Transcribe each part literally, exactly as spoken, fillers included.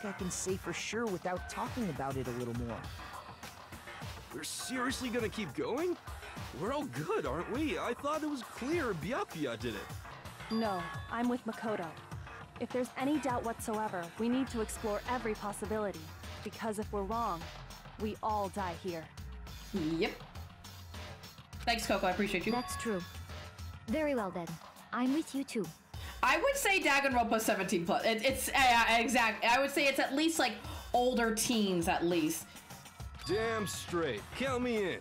think I can say for sure without talking about it a little more. We're seriously gonna keep going? We're all good, aren't we? I thought it was clear Byakuya did it. No, I'm with Makoto. If there's any doubt whatsoever, we need to explore every possibility. Because if we're wrong, we all die here. Yep. Thanks, Coco. I appreciate you. That's true. Very well, then. I'm with you, too. I would say Danganronpa seventeen plus. It, it's uh, exact. I would say it's at least, like, older teens, at least. Damn straight. Count me in.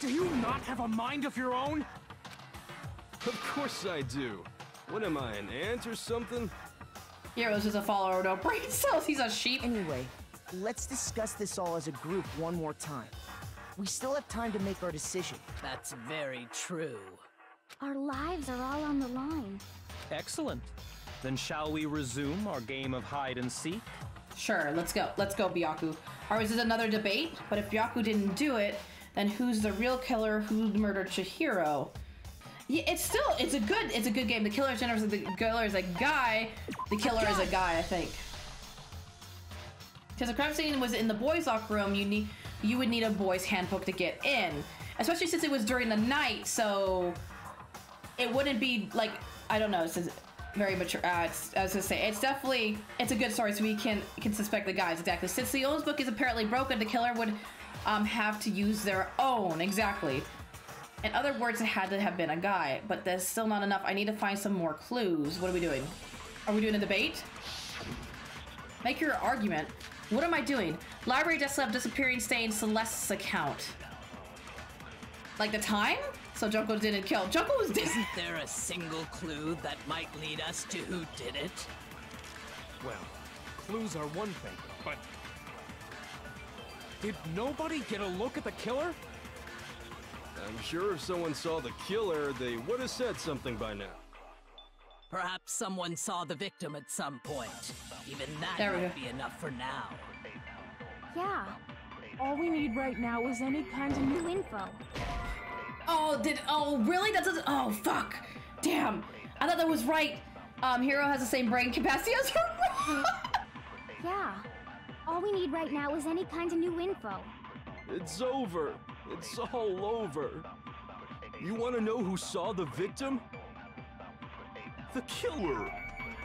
Do you not have a mind of your own? Of course I do. What am I, an ant or something? Hero's just a follower, no brain cells. He's a sheep. Anyway, let's discuss this all as a group one more time. We still have time to make our decision. That's very true. Our lives are all on the line. Excellent. Then shall we resume our game of hide and seek? Sure, let's go. Let's go, Byaku. Ours is another debate, but if Byaku didn't do it, then who's the real killer? Who murdered Chihiro? Yeah, it's still, it's a good, it's a good game. The killer is generous, the killer is a guy. The killer is a guy, I think. Because the crime scene was in the boys' locker room, you need, you would need a boys' handbook to get in. Especially since it was during the night, so it wouldn't be like, I don't know, it's very mature. Uh, it's, I was gonna say, it's definitely, it's a good story, so we can, can suspect the guys, exactly. Since Leon's book is apparently broken, the killer would um, have to use their own, exactly. In other words, it had to have been a guy, but that's still not enough. I need to find some more clues. What are we doing? Are we doing a debate? Make your argument. What am I doing? Library desktop disappearing stay in Celeste's account. Like the time? So Junko didn't kill. Junko was dead. Isn't there a single clue that might lead us to who did it? Well, clues are one thing, but... did nobody get a look at the killer? I'm sure if someone saw the killer, they would have said something by now. Perhaps someone saw the victim at some point. Even that would be enough for now. Yeah. All we need right now is any kind of new info. Oh, did, oh, really? That doesn't, oh, fuck. Damn. I thought that was right. Um, Hero has the same brain capacity as her. Yeah. All we need right now is any kind of new info. It's over. It's all over. You want to know who saw the victim? The killer.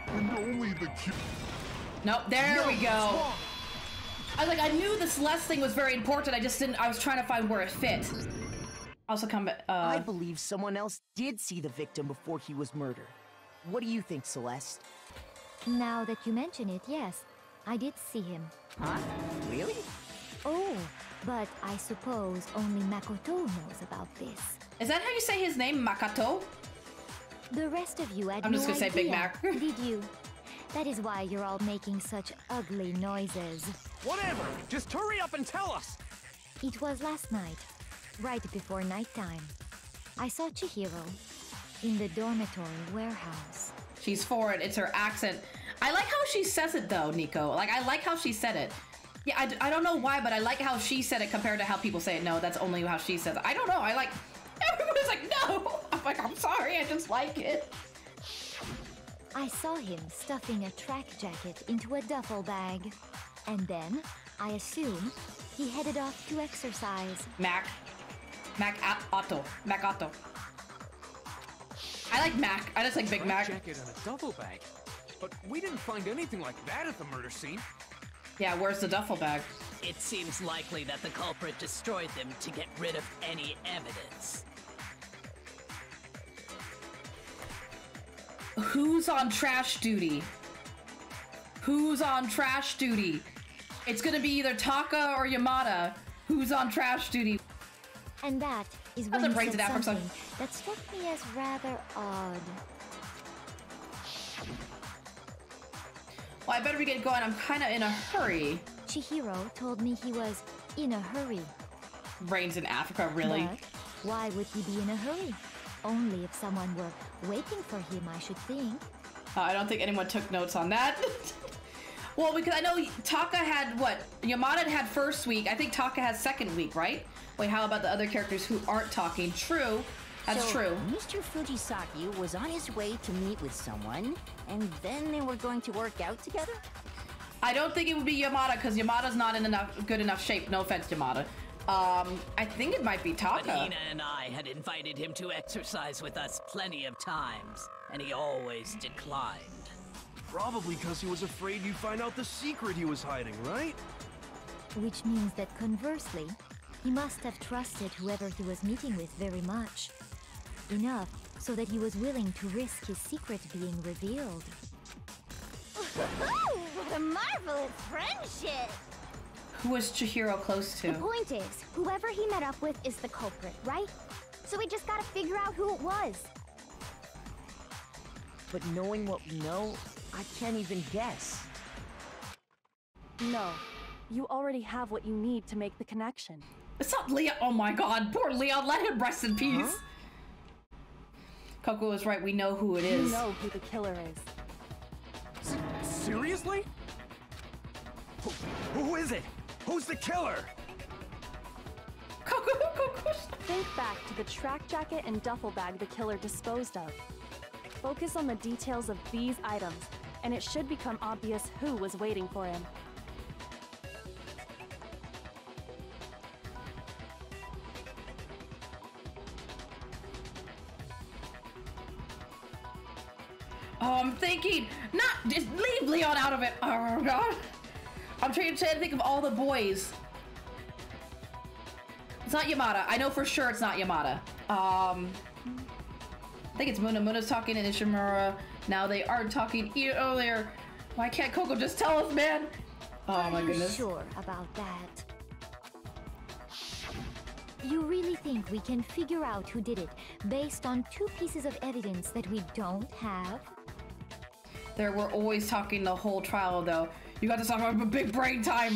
And only the killer. Nope, there no, we go. I was like, I knew this last thing was very important. I just didn't, I was trying to find where it fit. Also come uh... I believe someone else did see the victim before he was murdered. What do you think, Celeste? Now that you mention it, yes. I did see him. Huh? Really? Oh. But I suppose only Makoto knows about this. Is that how you say his name, Makoto? The rest of you had no idea. I'm just gonna say Big Mac. Did you? That is why you're all making such ugly noises. Whatever! Just hurry up and tell us! It was last night, right before nighttime. I saw Chihiro in the dormitory warehouse. She's foreign, it's her accent. I like how she says it though, Nico. Like, I like how she said it. Yeah, I, I don't know why, but I like how she said it compared to how people say it. No, that's only how she says it. I don't know. I like... Everyone's like, no! I'm like, I'm sorry. I just like it. I saw him stuffing a track jacket into a duffel bag. And then, I assume, he headed off to exercise. Mac. Mac Otto. Mac Otto. I like Mac. I just like Big Mac. A jacket and a duffel bag? But we didn't find anything like that at the murder scene. Yeah, where's the duffel bag? It seems likely that the culprit destroyed them to get rid of any evidence. Who's on trash duty? Who's on trash duty? It's gonna be either Taka or Yamada. Who's on trash duty? And that is when you said that something that struck me as rather odd. Well, I better be getting going. I'm kind of in a hurry. Chihiro told me he was in a hurry. Rain's in Africa, really? But why would he be in a hurry? Only if someone were waiting for him, I should think. Uh, I don't think anyone took notes on that. Well, because I know Taka had what? Yamada had first week. I think Taka has second week, right? Wait, how about the other characters who aren't talking? True. That's so true. Mister Fujisaki was on his way to meet with someone, and then they were going to work out together? I don't think it would be Yamada because Yamada's not in enough good enough shape. No offense, Yamada. Um, I think it might be Taka. But Hina and I had invited him to exercise with us plenty of times, and he always declined. Probably because he was afraid you'd find out the secret he was hiding, right? Which means that conversely, he must have trusted whoever he was meeting with very much. Enough so that he was willing to risk his secret being revealed. Oh, what a marvelous friendship! Who was Chihiro close to? The point is, whoever he met up with is the culprit, right? So we just gotta figure out who it was. But knowing what we know, I can't even guess. No. You already have what you need to make the connection. It's not Leon. Oh my god, poor Leon. Let him rest in peace. Huh? Coco is right. We know who it is. We know who the killer is. S seriously? Who, who is it? Who's the killer? Coco, Coco. Think back to the track jacket and duffel bag the killer disposed of. Focus on the details of these items, and it should become obvious who was waiting for him. Oh, I'm thinking, not just leave Leon out of it. Oh god, I'm trying to think of all the boys. It's not Yamada. I know for sure it's not Yamada. Um, I think it's Muna. Muna's talking and Ishimura. Now they are talking earlier. Why can't Coco just tell us, man? Oh my goodness. Are you sure about that? You really think we can figure out who did it based on two pieces of evidence that we don't have? There were always talking the whole trial, though. You got to talk about big brain time.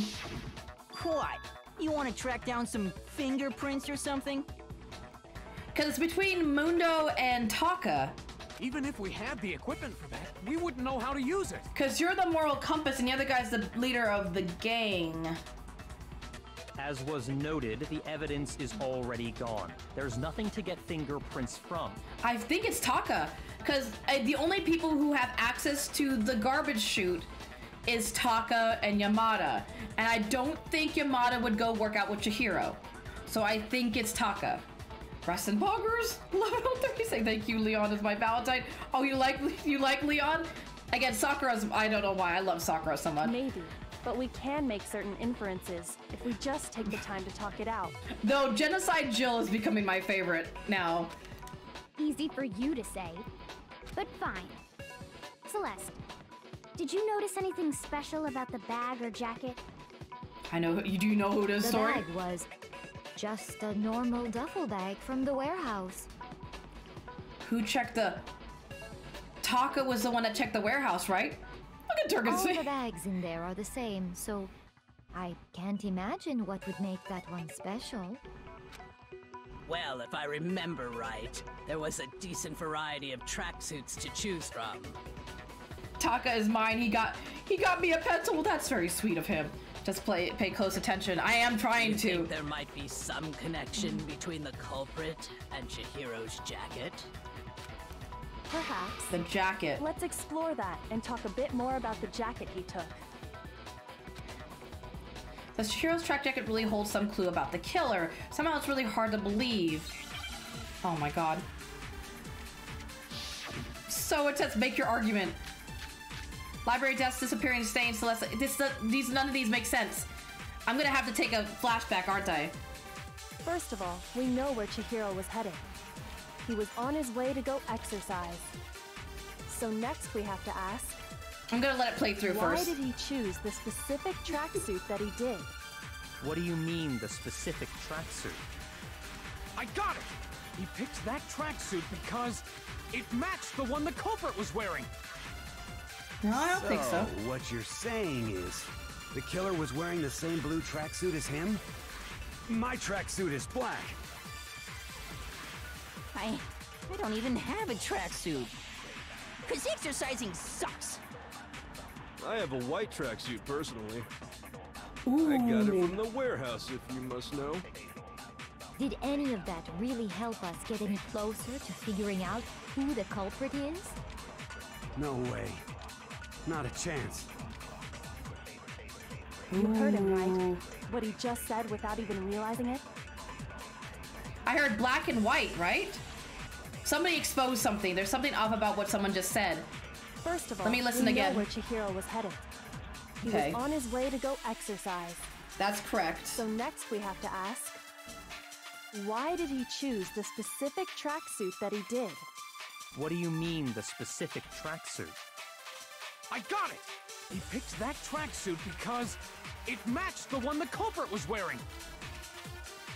What? You want to track down some fingerprints or something? Because it's between Mondo and Taka. Even if we had the equipment for that, we wouldn't know how to use it. Because you're the moral compass and the other guy's the leader of the gang. As was noted, the evidence is already gone. There's nothing to get fingerprints from. I think it's Taka, because uh, the only people who have access to the garbage chute is Taka and Yamada. And I don't think Yamada would go work out with Chihiro. So I think it's Taka. Rest in poggers? eleven oh three saying thank you, Leon is my Valentine. Oh, you like you like Leon? Again, Sakura's, I don't know why, I love Sakura so much. Maybe. But we can make certain inferences if we just take the time to talk it out. Though Genocide Jill is becoming my favorite now. Easy for you to say, but fine. Celeste, did you notice anything special about the bag or jacket? I know, you do know who this story? The bag was just a normal duffel bag from the warehouse. Who checked the... Taka was the one that checked the warehouse, right? All the bags in there are the same, so I can't imagine what would make that one special. Well, if I remember right, there was a decent variety of tracksuits to choose from. Taka is mine. He got he got me a pencil. Well, that's very sweet of him. Just play, pay close attention. I am trying you to. Think there might be some connection between the culprit and Chihiro's jacket. Perhaps. The jacket. Let's explore that and talk a bit more about the jacket he took. The Chihiro's track jacket really holds some clue about the killer. Somehow it's really hard to believe. Oh my god. So intense. Make your argument. Library desk disappearing, staying Celeste. This, uh, these, none of these make sense. I'm gonna have to take a flashback, aren't I? First of all, we know where Chihiro was headed. He was on his way to go exercise. So next we have to ask... I'm gonna let it play through why first. Why did he choose the specific tracksuit that he did? What do you mean, the specific tracksuit? I got it! He picked that tracksuit because it matched the one the culprit was wearing! No, I don't so, think so. What you're saying is, the killer was wearing the same blue tracksuit as him? My tracksuit is black. I, I don't even have a tracksuit. Cause exercising sucks. I have a white tracksuit personally. Ooh. I got it from the warehouse, if you must know. Did any of that really help us get any closer to figuring out who the culprit is? No way. Not a chance. You heard him, right? What he just said without even realizing it? I heard black and white, right? Somebody exposed something. There's something off about what someone just said. First of all, let me listen we again. Know where Chihiro was headed. He okay. was on his way to go exercise. That's correct. So next we have to ask, why did he choose the specific tracksuit that he did? What do you mean, the specific tracksuit? I got it! He picked that tracksuit because it matched the one the culprit was wearing.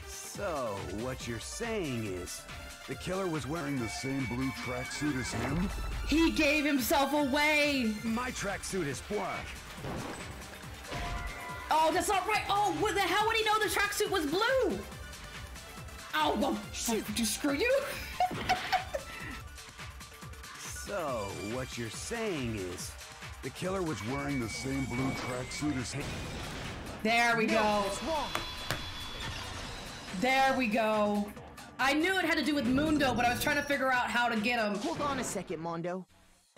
So, what you're saying is, the killer was wearing the same blue tracksuit as him? He gave himself away! My tracksuit is black. Oh, that's not right! Oh, what the hell would he know the tracksuit was blue? Oh, well, shoot, just screw you! So, what you're saying is, the killer was wearing the same blue tracksuit as him. There we go. There we go. I knew it had to do with Mondo, but I was trying to figure out how to get him. Hold on a second, Mondo.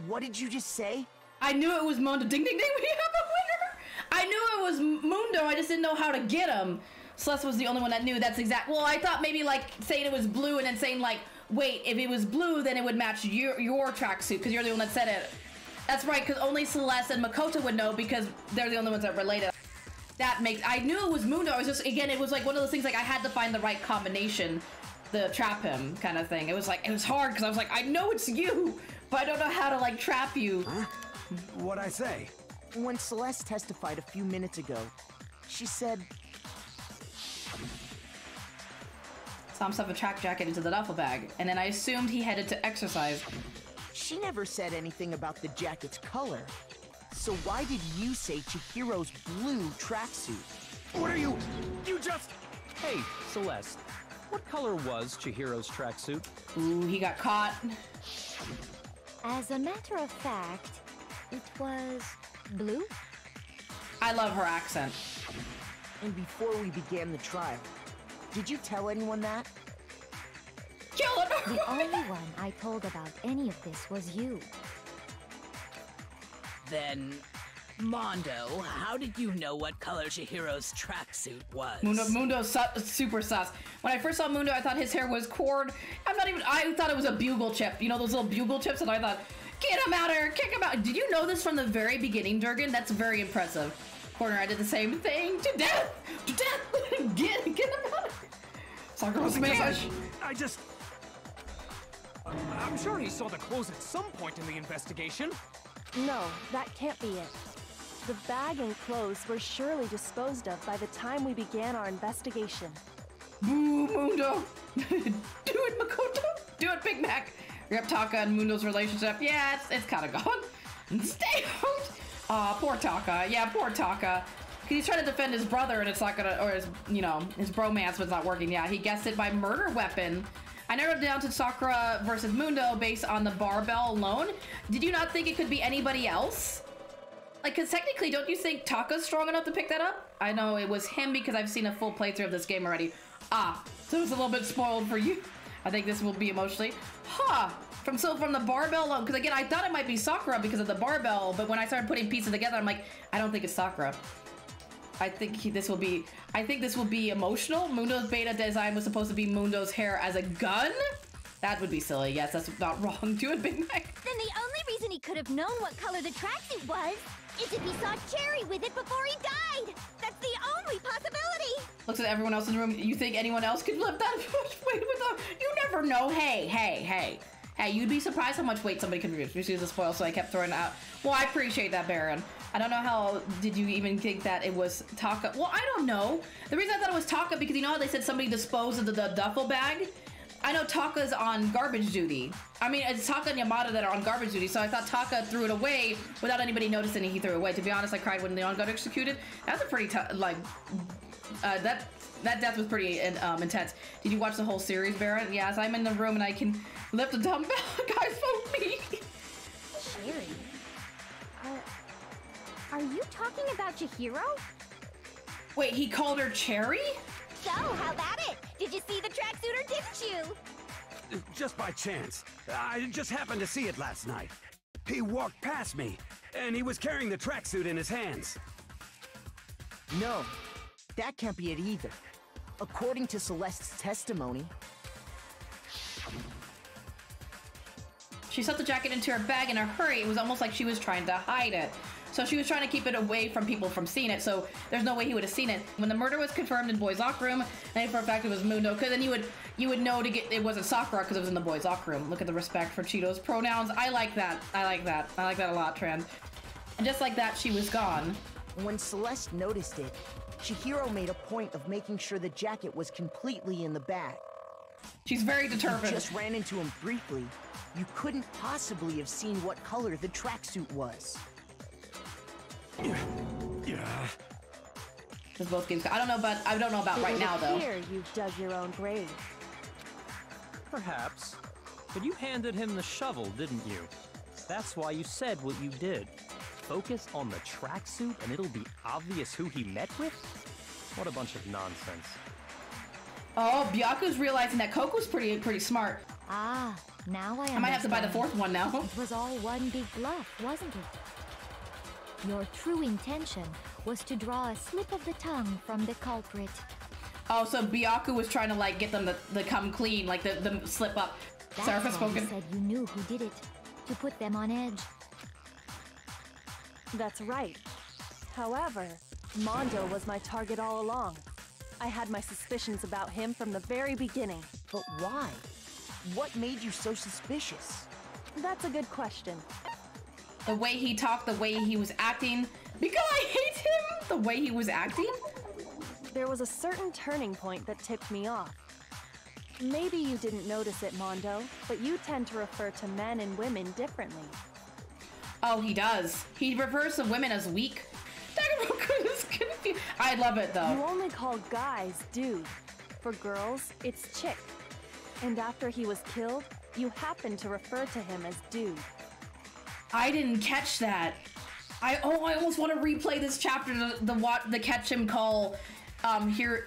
What did you just say? I knew it was Mondo. Ding, ding, ding, we have a winner! I knew it was Mondo, I just didn't know how to get him. Celeste was the only one that knew that's exact. Well, I thought maybe, like, saying it was blue and then saying, like, wait, if it was blue, then it would match your, your tracksuit, because you're the one that said it. That's right, because only Celeste and Makoto would know, because they're the only ones that related. That makes... I knew it was Mondo, I was just... Again, it was like one of those things, like, I had to find the right combination to trap him, kind of thing. It was like, it was hard, because I was like, I know it's you, but I don't know how to, like, trap you. Huh? What'd I say? When Celeste testified a few minutes ago, she said... Tom stuffed a track jacket into the duffel bag, and then I assumed he headed to exercise. She never said anything about the jacket's color. So why did you say Chihiro's blue tracksuit? What are you? You just... Hey, Celeste, what color was Chihiro's tracksuit? Ooh, he got caught. As a matter of fact, it was blue. I love her accent. And before we began the trial, did you tell anyone that? Kill him! The only one I told about any of this was you. Then, Mondo, how did you know what color Chihiro's tracksuit was? Mondo, Mondo, su super sus. When I first saw Mondo, I thought his hair was cord. I'm not even. I thought it was a bugle chip. You know those little bugle chips, and I thought, get him out of here, kick him out. Did you know this from the very beginning, Durgan? That's very impressive. Corner, I did the same thing. To death! To death! get, get him out! Sakura smash! I just... Uh, I'm sure he saw the clothes at some point in the investigation. No, that can't be it. The bag and clothes were surely disposed of by the time we began our investigation. Boo, Mondo! Do it, Makoto! Do it, Big Mac! Rip Taka and Mundo's relationship. Yeah, it's, it's kind of gone. Stay out! Aw, uh, poor Taka. Yeah, poor Taka. He's trying to defend his brother, and it's not gonna, or his, you know, his bromance was not working. Yeah, he guessed it by murder weapon. I narrowed it down to Sakura versus Mondo based on the barbell alone. Did you not think it could be anybody else? Like, because technically, don't you think Taka's strong enough to pick that up? I know it was him because I've seen a full playthrough of this game already. Ah, so it's a little bit spoiled for you. I think this will be emotionally. Huh. From so from the barbell alone, because again, I thought it might be Sakura because of the barbell, but when I started putting pieces together, I'm like, I don't think it's Sakura. I think he, this will be, I think this will be emotional. Mundo's beta design was supposed to be Mundo's hair as a gun? That would be silly. Yes, that's not wrong. Do it, Big Mac. Then the only reason he could have known what color the tracksuit was is if he saw Cherry with it before he died. That's the only possibility. Looks at everyone else in the room. You think anyone else could lift that much weight without? You never know. Hey, hey, hey. Hey, you'd be surprised how much weight somebody can reduce. Excuse the spoil, so I kept throwing it out. Well, I appreciate that, Baron. I don't know how did you even think that it was Taka? Well, I don't know. The reason I thought it was Taka because you know how they said somebody disposed of the, the duffel bag? I know Taka's on garbage duty. I mean, it's Taka and Yamada that are on garbage duty, so I thought Taka threw it away without anybody noticing he threw it away. To be honest, I cried when Leon got executed. That's a pretty tough, like, uh, that... That death was pretty um, intense. Did you watch the whole series, Baron? Yes, I'm in the room and I can lift a dumbbell. Guys, vote me. Cherry, uh, are you talking about Chihiro? Wait, he called her Cherry? So, how about it? Did you see the tracksuit or didn't you? Just by chance. I just happened to see it last night. He walked past me, and he was carrying the tracksuit in his hands. No, that can't be it either. According to Celeste's testimony... She stuffed the jacket into her bag in a hurry. It was almost like she was trying to hide it. So she was trying to keep it away from people from seeing it, so there's no way he would have seen it. When the murder was confirmed in boys' locker room, and for a fact it was Mondo, because then you would you would know to get it wasn't Sakura because it was in the boys' locker room. Look at the respect for Cheeto's pronouns. I like that. I like that. I like that a lot, Tran. And just like that, she was gone. When Celeste noticed it, Chihiro made a point of making sure the jacket was completely in the bag. She's very determined. You just ran into him briefly. You couldn't possibly have seen what color the tracksuit was. Yeah. Both games. I don't know, but I don't know about it right now though. Here you dug your own grave. Perhaps, but you handed him the shovel, didn't you? That's why you said what you did. Focus on the tracksuit, and it'll be obvious who he met with. What a bunch of nonsense! Oh, Byaku's realizing that Coco's pretty, pretty smart. Ah, now I. I might have to buy the fourth one now. It was all one big bluff, wasn't it? Your true intention was to draw a slip of the tongue from the culprit. Oh, so Byaku was trying to like get them to, to come clean, like the, the slip up. Sarah spoken. You said you knew who did it to put them on edge. That's right. However, Mondo was my target all along. I had my suspicions about him from the very beginning. But why? What made you so suspicious? That's a good question. The way he talked, the way he was acting. Because I hate him! The way he was acting? There was a certain turning point that tipped me off. Maybe you didn't notice it, Mondo, but you tend to refer to men and women differently. Oh, he does. He refers to women as weak. I love it, though. You only call guys dude. For girls, it's chick. And after he was killed, you happened to refer to him as dude. I didn't catch that. I oh, I almost want to replay this chapter. The the, what, the catch him call, um here,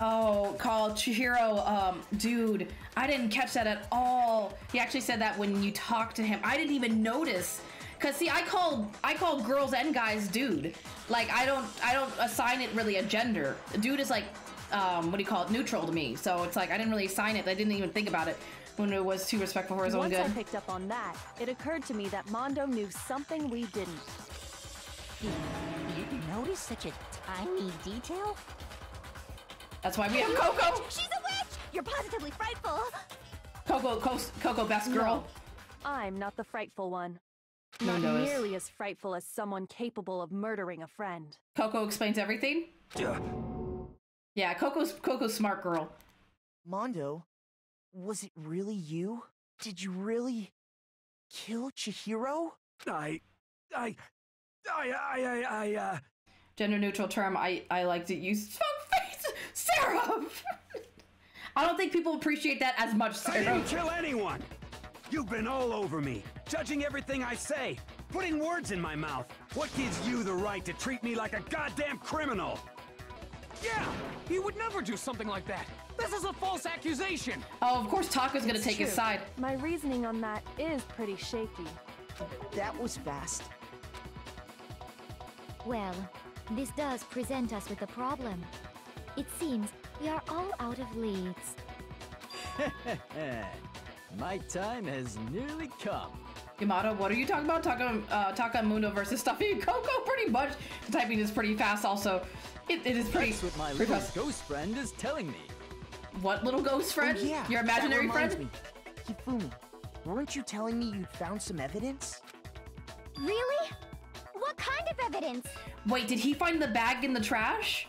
oh call Chihiro, um dude. I didn't catch that at all. He actually said that when you talked to him. I didn't even notice. Cause see, I call I call girls and guys dude. Like I don't I don't assign it really a gender. Dude is like, um what do you call it? Neutral to me. So it's like I didn't really assign it. I didn't even think about it. When it was too respectful for his own good. Once I picked up on that, it occurred to me that Mondo knew something we didn't. You didn't notice such a tiny detail? That's why we have Coco! She's a witch! You're positively frightful! Coco, Co Coco, best girl. No, I'm not the frightful one. Not Mondo nearly is. as frightful as someone capable of murdering a friend. Coco explains everything? Yeah, yeah Coco's, Coco's smart girl. Mondo? Was it really you? Did you really kill Chihiro? I, I, I, I, I, I uh... Gender-neutral term I, I like to use. Seraph! I don't think people appreciate that as much, Seraph. I didn't kill anyone! You've been all over me, judging everything I say, putting words in my mouth. What gives you the right to treat me like a goddamn criminal? Yeah! He would never do something like that! This is a false accusation! Oh, of course Taka's gonna take his side. My reasoning on that is pretty shaky. That was fast. Well, this does present us with a problem. It seems we are all out of leads. My time has nearly come. Yamada, what are you talking about? Taka, uh, Taka and Mondo versus Stuffy and Coco, pretty much. The typing is pretty fast also. It, it is pretty. That's what my little fast. ghost friend is telling me. What little ghost friend? Oh, yeah, your imaginary friend? Me. Hifumi, weren't you telling me you'd found some evidence? Really? What kind of evidence? Wait, did he find the bag in the trash?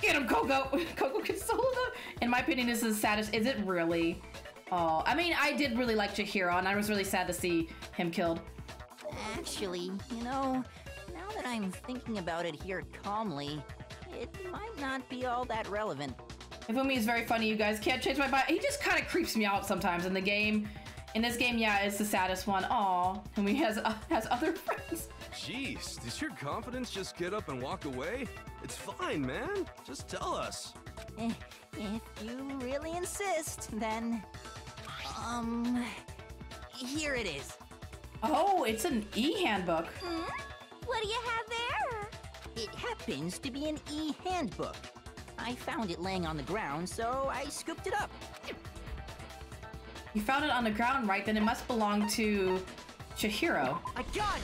Get him, Coco! Coco Consola! In my opinion, this is the saddest. Is it really? Oh, I mean, I did really like Chihiro, and I was really sad to see him killed. Actually, you know, now that I'm thinking about it here calmly, it might not be all that relevant. Hifumi is very funny, you guys. Can't change my mind. He just kind of creeps me out sometimes in the game. In this game, yeah, it's the saddest one. Aw. And he has, uh, has other friends. Jeez, does your confidence just get up and walk away? It's fine, man. Just tell us. If you really insist, then... Um... Here it is. Oh, it's an e-handbook. Hmm? What do you have there? It happens to be an e-handbook. I found it laying on the ground, so I scooped it up. You found it on the ground, right? Then it must belong to Chihiro. I got it!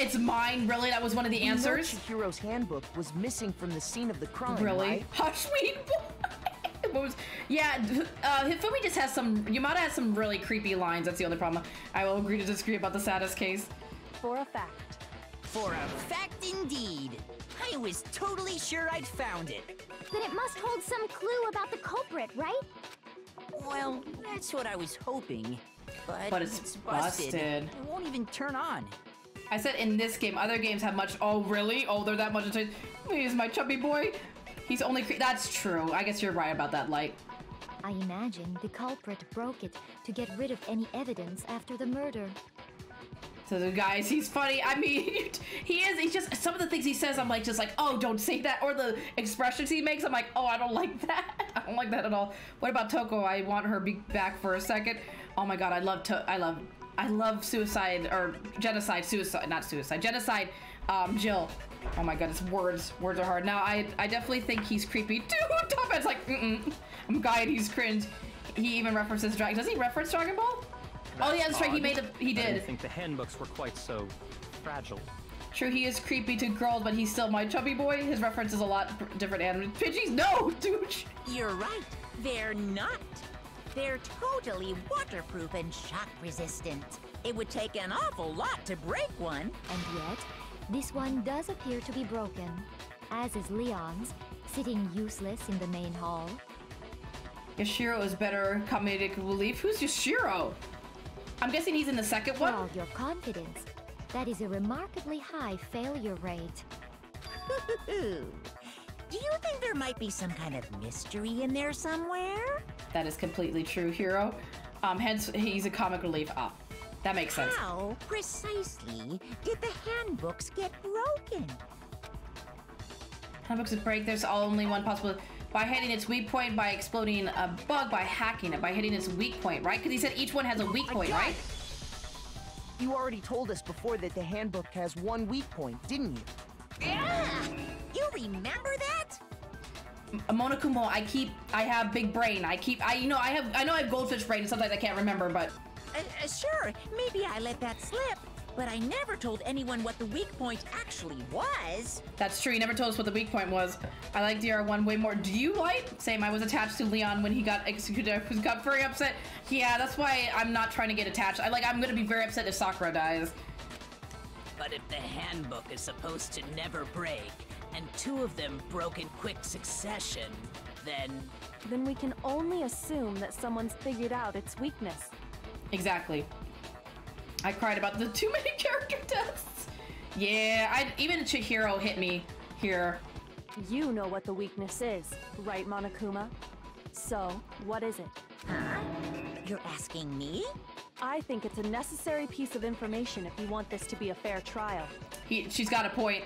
It's mine, really? That was one of the we answers? Chihiro's handbook was missing from the scene of the crime, really? Right? Hush, sweet boy! Yeah, uh, Hifumi just has some... Yamada has some really creepy lines. That's the only problem. I will agree to disagree about the saddest case. For a fact. For a fact indeed. I was totally sure I'd found it. Then it must hold some clue about the culprit, right? Well, that's what I was hoping. But, but it's, it's busted. busted. It won't even turn on. I said in this game, other games have much... Oh, really? Oh, they're that much... He's my chubby boy. He's only... That's true. I guess you're right about that, Light. I imagine the culprit broke it to get rid of any evidence after the murder. So the guys, he's funny. I mean, he is. He's just... Some of the things he says, I'm like, just like, oh, don't say that. Or the expressions he makes, I'm like, oh, I don't like that. I don't like that at all. What about Toko? I want her be back for a second. Oh my god, I love to I love I love suicide or genocide suicide not suicide genocide um Jill. Oh my god, it's words words are hard. Now I I definitely think he's creepy too. Top it's like mm-mm. I'm guy he's cringe. He even references Dragon. Does he reference Dragon Ball? That's oh yeah, that's odd. Right. He made a he did. I didn't think the handbooks were quite so fragile. True, he is creepy to girls, but he's still my chubby boy. His reference is a lot different anime. Pidgeys, no, dude. You're right. They're not. They're totally waterproof and shock resistant. It would take an awful lot to break one. And yet, this one does appear to be broken, as is Leon's, sitting useless in the main hall. Yashiro is better comedic relief. Who's Yashiro? I'm guessing he's in the second one. For all your confidence, that is a remarkably high failure rate. Do you think there might be some kind of mystery in there somewhere? That is completely true, Hero. Um, hence, he's a comic relief op. That makes sense. How precisely did the handbooks get broken? Handbooks would break. There's only one possible. By hitting its weak point, by exploding a bug, by hacking it, by hitting its weak point, right? Because he said each one has a weak point, right? You already told us before that the handbook has one weak point, didn't you? Yeah! You remember that? Monokuma, I keep, I have big brain. I keep, I, you know, I have, I know I have goldfish brain and sometimes I can't remember, but. Uh, uh, sure, maybe I let that slip, but I never told anyone what the weak point actually was. That's true, you never told us what the weak point was. I like D R one way more. Do you like? Same, I was attached to Leon when he got executed. I got very upset. Yeah, that's why I'm not trying to get attached. I like, I'm gonna be very upset if Sakura dies. But if the handbook is supposed to never break, and two of them broke in quick succession, then... Then we can only assume that someone's figured out its weakness. Exactly. I cried about the too many character deaths. Yeah, I, even Chihiro hit me here. You know what the weakness is, right, Monokuma? So, what is it? Huh? You're asking me? I think it's a necessary piece of information if you want this to be a fair trial. He, she's got a point.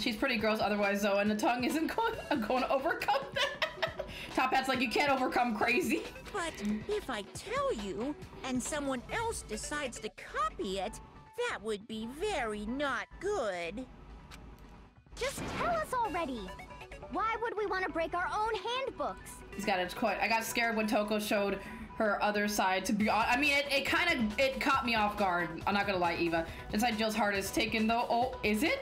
She's pretty gross otherwise, though, and the tongue isn't going, going to overcome that. Top Hat's like, you can't overcome crazy. But if I tell you, and someone else decides to copy it, that would be very not good. Just tell us already. Why would we want to break our own handbooks? He's got it quite. I got scared when Toko showed her other side, to be honest. I mean, it, it kind of, it caught me off guard. I'm not going to lie, Eva. Inside Jill's heart is taken, though. Oh, is it?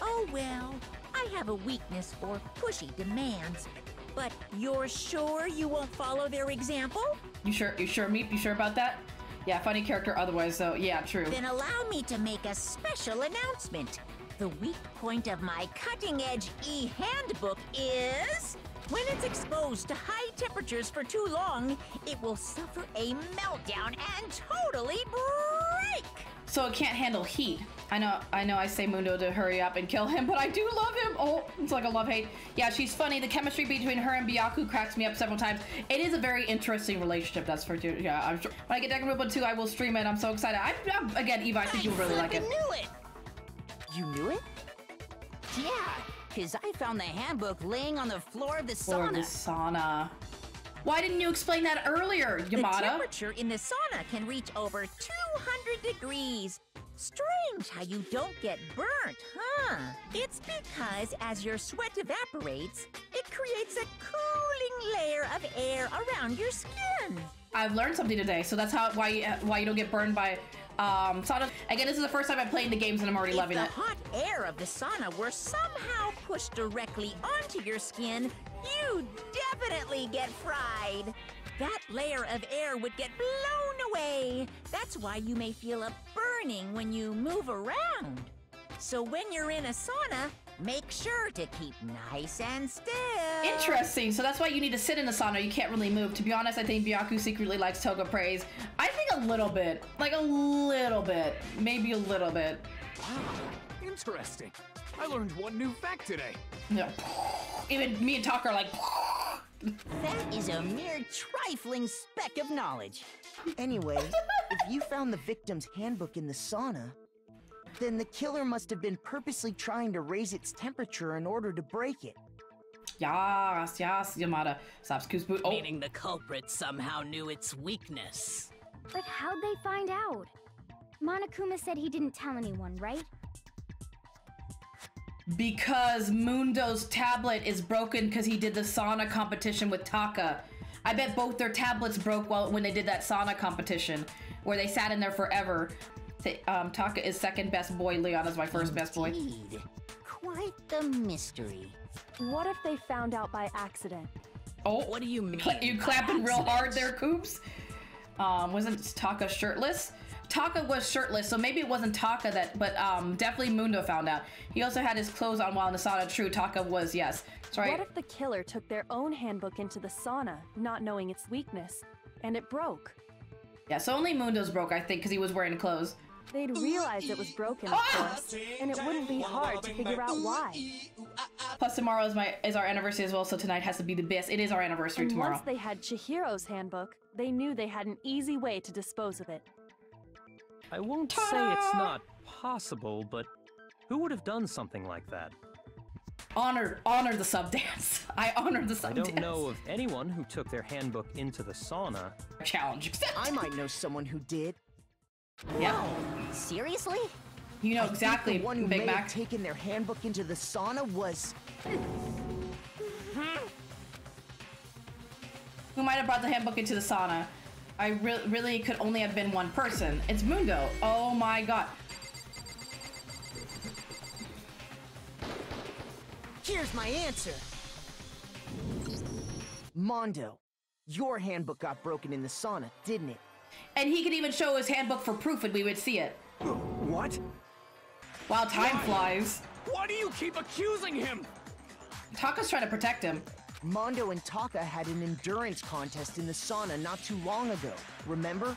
Oh, well, I have a weakness for pushy demands, but you're sure you won't follow their example? You sure? You sure, Meep? You sure about that? Yeah, funny character otherwise, though. Yeah, true. Then allow me to make a special announcement. The weak point of my cutting-edge e-handbook is... When it's exposed to high temperatures for too long, it will suffer a meltdown and totally break! So it can't handle heat. I know, I know I say Mondo to hurry up and kill him, but I do love him. Oh, it's like a love-hate. Yeah, she's funny. The chemistry between her and Byakuya cracks me up several times. It is a very interesting relationship, that's for sure. Yeah, I'm sure. When I get Danganronpa two, I will stream it. I'm so excited. I, I, again, Eva, I think you'll really like it. I knew it! You knew it? Yeah, because I found the handbook laying on the floor of the floor sauna. Of the sauna. Why didn't you explain that earlier, Yamada? The temperature in the sauna can reach over two hundred degrees. Strange how you don't get burnt, huh? It's because as your sweat evaporates, it creates a cooling layer of air around your skin. I've learned something today, so that's how why you, why you don't get burned by um, sauna. Again, this is the first time I'm playing the games and I'm already if loving the it. If the hot air of the sauna were somehow pushed directly onto your skin, you'd definitely get fried. That layer of air would get blown away. That's why you may feel a burning when you move around. So when you're in a sauna, make sure to keep nice and still. Interesting. So that's why you need to sit in a sauna. You can't really move. To be honest, I think Byaku secretly likes Toga praise. I think a little bit. Like a little bit. Maybe a little bit. Wow. Interesting. I learned one new fact today. Yeah. Even me and Taka are like... That is a mere trifling speck of knowledge. Anyway, if you found the victim's handbook in the sauna, then the killer must have been purposely trying to raise its temperature in order to break it. Yes, yes, Yamada. Oh. Meaning the culprit somehow knew its weakness. But how'd they find out? Monokuma said he didn't tell anyone, right? Because Mundo's tablet is broken because he did the sauna competition with Taka. I bet both their tablets broke while, when they did that sauna competition, where they sat in there forever. They, um, Taka is second best boy, Leon is my first best boy. Indeed. Quite the mystery. What if they found out by accident? Oh, what do you mean? Cla you clapping real hard there, Coops? Um, wasn't Taka shirtless? Taka was shirtless, so maybe it wasn't Taka that, but um, definitely Mundo found out. He also had his clothes on while in the sauna. True, Taka was, yes. That's right. What if the killer took their own handbook into the sauna, not knowing its weakness, and it broke? Yeah, so only Mundo's broke, I think, because he was wearing clothes. They'd realize it was broken, of course, and it wouldn't be hard to figure out why. Plus, tomorrow is, my, is our anniversary as well, so tonight has to be the best. It is our anniversary and tomorrow. Once they had Chihiro's handbook, they knew they had an easy way to dispose of it. I won't say it's not possible, but who would have done something like that? Honor, honor the sub dance. I honor the sub dance. I don't know of anyone who took their handbook into the sauna. Challenge accepted. I might know someone who did. Yeah. Whoa, seriously? You know exactly. I think the one who Big may Mac. Have taken their handbook into the sauna was. Who might have brought the handbook into the sauna? I re really could only have been one person. It's Mundo. Oh my god. Here's my answer. Mondo, your handbook got broken in the sauna, didn't it? And he could even show his handbook for proof and we would see it. What? Wow, time Why? flies. Why do you keep accusing him? Taka's trying to protect him. Mondo and Taka had an endurance contest in the sauna not too long ago, remember?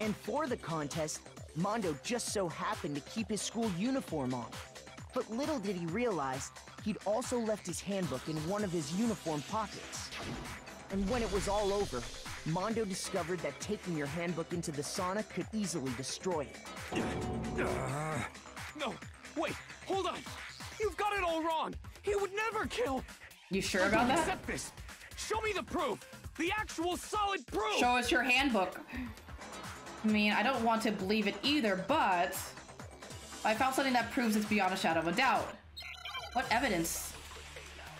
And for the contest, Mondo just so happened to keep his school uniform on. But little did he realize, he'd also left his handbook in one of his uniform pockets. And when it was all over, Mondo discovered that taking your handbook into the sauna could easily destroy it. Uh, no, wait, hold on! You've got it all wrong! He would never kill! You sure about that? Accept this. Show me the proof! The actual solid proof! Show us your handbook. I mean, I don't want to believe it either, but... I found something that proves it's beyond a shadow of a doubt. What evidence?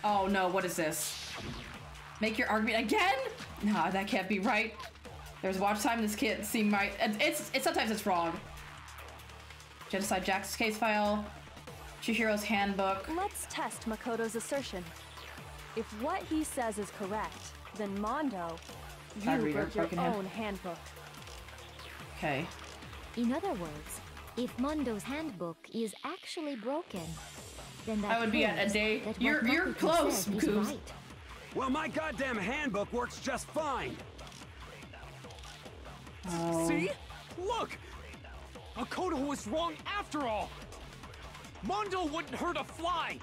Oh no, what is this? Make your argument again? Nah, that can't be right. There's watch time, this can't seem right. It's, it's, it's sometimes it's wrong. Genocide Jack's case file. Chihiro's handbook. Let's test Makoto's assertion. If what he says is correct, then Mondo, you broke your own handbook. Okay. In other words, if Mondo's handbook is actually broken, then that, that would be a day. You're you're close, Coos. Right. Well, my goddamn handbook works just fine. Oh. See? Look, Makoto was wrong after all. Mondo wouldn't hurt a fly!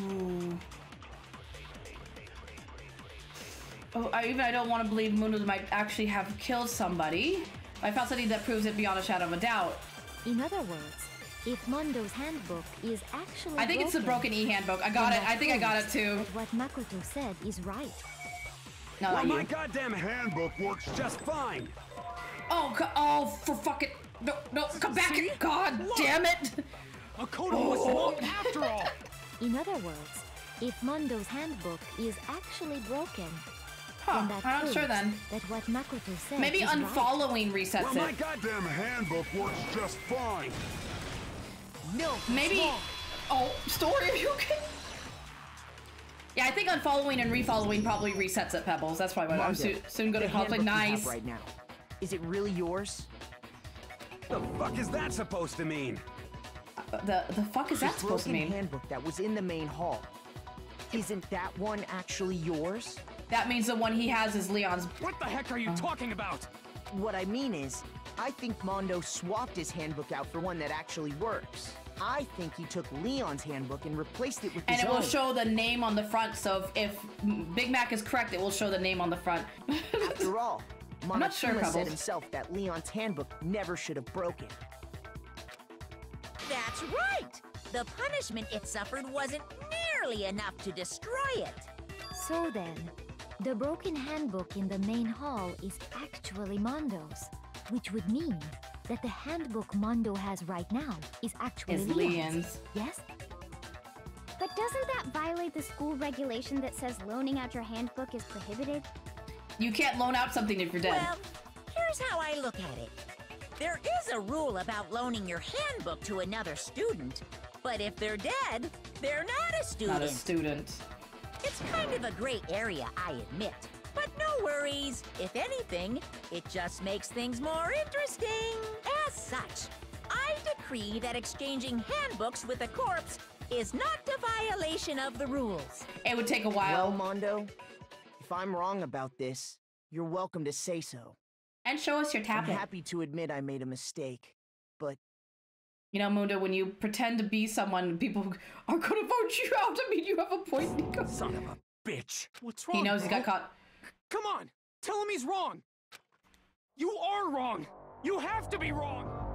Ooh. Oh, I even I don't want to believe Mundo might actually have killed somebody. I found something that proves it beyond a shadow of a doubt. In other words, if Mundo's handbook is actually I think broken, it's the broken E handbook. I got it. I think I got it too. What Makoto said is right. No, well, not my you. goddamn handbook works just fine. Oh, oh, for fucking no, no, come back! See? God Look. damn it! Makoto oh. was wrong after all. In other words, if Mondo's handbook is actually broken, huh, then that I'm not sure then. That what Makoto said Maybe is unfollowing right. resets well, it. Well, my goddamn handbook works just fine. No, maybe. Small. Oh, story, are you okay? Yeah, I think unfollowing and refollowing probably resets it, Pebbles. That's probably why I'm so soon go to conflict. Nice. Right now. Is it really yours? The fuck is that supposed to mean? Uh, the the fuck is She's that supposed to mean? Handbook that was in the main hall. Isn't that one actually yours? That means the one he has is Leon's. What the heck are you uh. talking about? What I mean is, I think Mondo swapped his handbook out for one that actually works. I think he took Leon's handbook and replaced it with his And it own. will show the name on the front, so if, if Big Mac is correct, it will show the name on the front. After all, Monokuma sure, said himself that Leon's handbook never should have broken. That's right! The punishment it suffered wasn't nearly enough to destroy it. So then, the broken handbook in the main hall is actually Mondo's, which would mean that the handbook Mondo has right now is actually Leon's. Yes? But doesn't that violate the school regulation that says loaning out your handbook is prohibited? You can't loan out something if you're dead. Well, here's how I look at it. There is a rule about loaning your handbook to another student, but if they're dead, they're not a student. Not a student. It's kind of a gray area, I admit. But no worries. If anything, it just makes things more interesting. As such, I decree that exchanging handbooks with a corpse is not a violation of the rules. It would take a while. Well, Mondo, if I'm wrong about this, you're welcome to say so. And show us your tablet. I'm happy to admit I made a mistake, but... You know, Mondo, when you pretend to be someone, people are gonna vote you out. I mean, you have a point, Nico. Son of a bitch. What's wrong? He knows he got caught. Come on! Tell him he's wrong! You are wrong! You have to be wrong!